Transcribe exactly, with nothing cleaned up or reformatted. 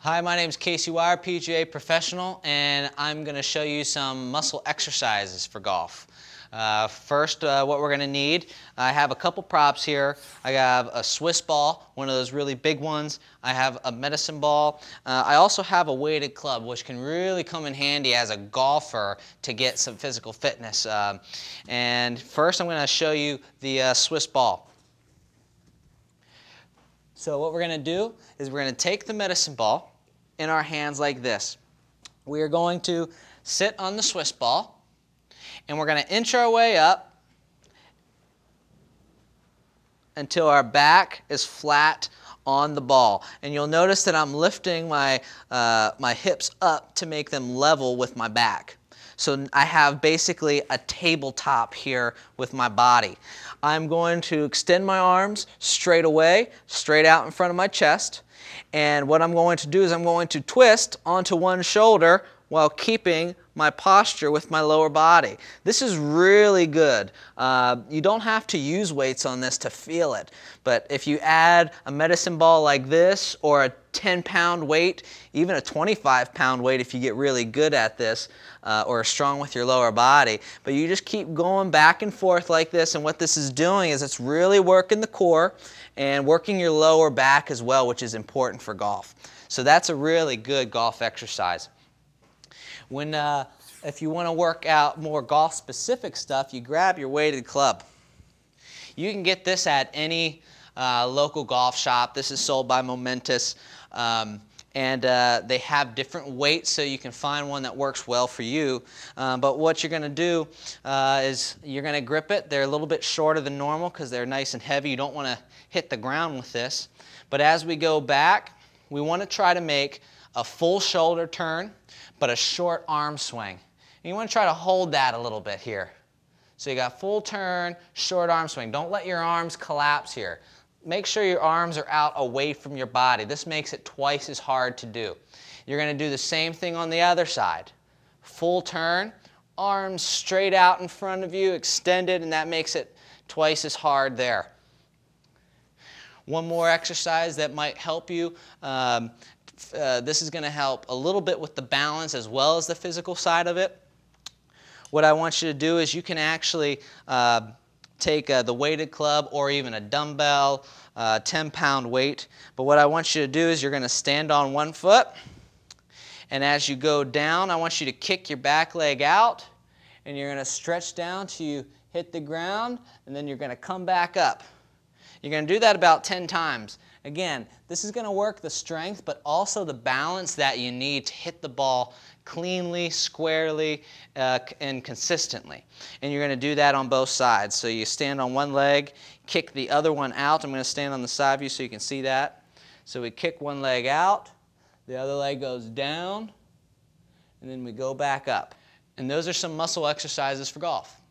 Hi, my name is Casey Wire, P G A professional, and I'm going to show you some muscle exercises for golf. Uh, first, uh, what we're going to need, I have a couple props here. I have a Swiss ball, one of those really big ones. I have a medicine ball. Uh, I also have a weighted club, which can really come in handy as a golfer to get some physical fitness. Um, and first, I'm going to show you the uh, Swiss ball. So what we're going to do is we're going to take the medicine ball in our hands like this. We are going to sit on the Swiss ball, and we're going to inch our way up until our back is flat on the ball. And you'll notice that I'm lifting my, uh, my hips up to make them level with my back. So I have basically a tabletop here with my body. I'm going to extend my arms straight away, straight out in front of my chest. And what I'm going to do is I'm going to twist onto one shoulder while keeping my posture with my lower body. This is really good. Uh, you don't have to use weights on this to feel it, but if you add a medicine ball like this or a ten pound weight, even a twenty-five pound weight if you get really good at this uh, or strong with your lower body, but you just keep going back and forth like this, and what this is doing is it's really working the core and working your lower back as well, which is important for golf. So that's a really good golf exercise. When, uh, if you want to work out more golf-specific stuff, you grab your weighted club. You can get this at any uh, local golf shop. This is sold by Momentus, um, and uh, they have different weights, so you can find one that works well for you. Uh, but what you're going to do uh, is you're going to grip it. They're a little bit shorter than normal because they're nice and heavy. You don't want to hit the ground with this. But as we go back, we want to try to make a full shoulder turn, but a short arm swing. And you want to try to hold that a little bit here. So you got full turn, short arm swing. Don't let your arms collapse here. Make sure your arms are out away from your body. This makes it twice as hard to do. You're going to do the same thing on the other side. Full turn, arms straight out in front of you, extended, and that makes it twice as hard there. One more exercise that might help you. Um, Uh, this is going to help a little bit with the balance as well as the physical side of it. What I want you to do is you can actually uh, take uh, the weighted club or even a dumbbell, uh, ten pound weight. But what I want you to do is you're going to stand on one foot, and as you go down, I want you to kick your back leg out, and you're going to stretch down till you hit the ground, and then you're going to come back up. You're going to do that about ten times. Again, this is going to work the strength, but also the balance that you need to hit the ball cleanly, squarely, uh, and consistently. And you're going to do that on both sides. So you stand on one leg, kick the other one out. I'm going to stand on the side of you so you can see that. So we kick one leg out, the other leg goes down, and then we go back up. And those are some muscle exercises for golf.